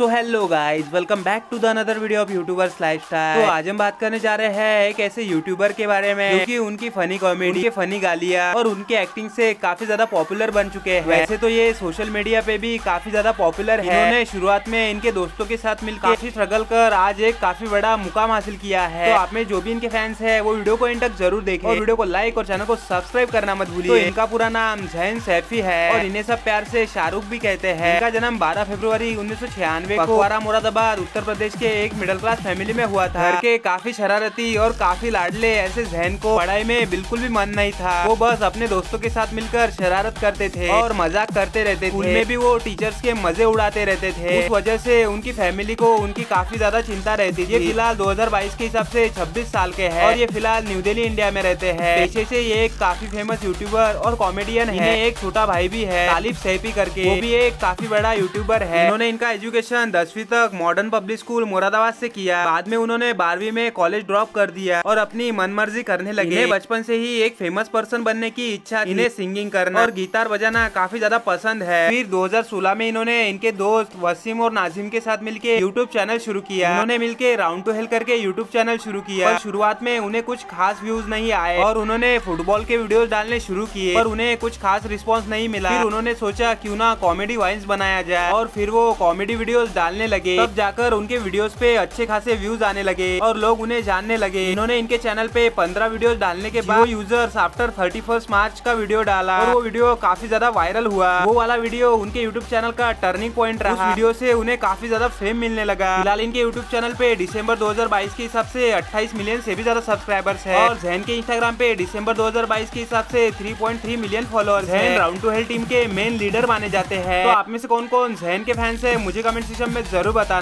So hello guys, welcome back to the another video of YouTubers lifestyle. तो आज हम बात करने जा रहे हैं एक ऐसे यूट्यूबर के बारे में जो कि उनकी फनी कॉमेडी, उनके फनी गालियाँ और उनके एक्टिंग से काफी ज्यादा पॉपुलर बन चुके हैं। वैसे तो ये सोशल मीडिया पे भी काफी ज्यादा पॉपुलर है। इन्होंने शुरुआत में इनके दोस्तों के साथ मिलकर काफी स्ट्रगल कर आज एक काफी बड़ा मुकाम हासिल किया है। तो आप में जो भी इनके फैंस है वो वीडियो को एंड तक जरूर देखें और वीडियो को लाइक और चैनल को सब्सक्राइब करना मत भूलिए। तो इनका पूरा नाम ज़ैन सैफी है और इन्हें सब प्यार से शाहरुख भी कहते हैं। इनका जन्म 12 फरवरी 1996 पकवारा मुरादाबाद उत्तर प्रदेश के एक मिडिल क्लास फैमिली में हुआ था। घर के काफी शरारती और काफी लाडले ऐसे ज़ैन को पढ़ाई में बिल्कुल भी मन नहीं था। वो बस अपने दोस्तों के साथ मिलकर शरारत करते थे और मजाक करते रहते थे। स्कूल में भी वो टीचर्स के मजे उड़ाते रहते थे। उस वजह से उनकी फैमिली को उनकी काफी ज्यादा चिंता रहती थी। फिलहाल 2022 के हिसाब से 26 साल के है और ये फिलहाल न्यू दिल्ली इंडिया में रहते हैं। पेशे से ये एक काफी फेमस यूट्यूबर और कॉमेडियन है। एक छोटा भाई भी है तालिब सैफी करके, वो भी एक काफी बड़ा यूट्यूबर है। उन्होंने इनका एजुकेशन 10वीं तक मॉडर्न पब्लिक स्कूल मुरादाबाद से किया। बाद में उन्होंने 12वीं में कॉलेज ड्रॉप कर दिया और अपनी मनमर्जी करने लगे। बचपन से ही एक फेमस पर्सन बनने की इच्छा थी। इन्हें सिंगिंग करना और गिटार बजाना काफी ज्यादा पसंद है। फिर 2016 में इन्होंने इनके दोस्त वसीम और नाजिम के साथ मिलके यूट्यूब चैनल शुरू किया। उन्होंने मिलके Round2Hell करके यूट्यूब चैनल शुरू किया। शुरुआत में उन्हें कुछ खास व्यूज नहीं आए और उन्होंने फुटबॉल के वीडियो डालने शुरू किए पर उन्हें कुछ खास रिस्पॉन्स नहीं मिला। फिर उन्होंने सोचा क्यों ना कॉमेडी वाइंस बनाया जाए और फिर वो कॉमेडी वीडियोस डालने लगे। तब जाकर उनके वीडियोस पे अच्छे खासे व्यूज आने लगे और लोग उन्हें जानने लगे। इन्होंने इनके चैनल पे 15 वीडियोस डालने के बाद यूजर्स आफ्टर 31 मार्च का वीडियो डाला और वो वीडियो काफी ज्यादा वायरल हुआ। वो वाला वीडियो उनके यूट्यूब चैनल का टर्निंग पॉइंट रहा। उस वीडियो से उन्हें काफी ज्यादा फेम मिलने लगा। फिलहाल इनके यूट्यूब चैनल पे December 2022 के हिसाब से 28 मिलियन से भी ज्यादा सब्सक्राइबर्स है और ज़ैन के इंस्टाग्राम पे December 2022 के हिसाब से 3.3 मिलियन फॉलोअर्स है। Round2Hell टीम के मेन लीडर माने जाते हैं। तो आप में से कौन कौन ज़ैन के फैंस है मुझे कमेंट सेक्शन में जरूर बताना।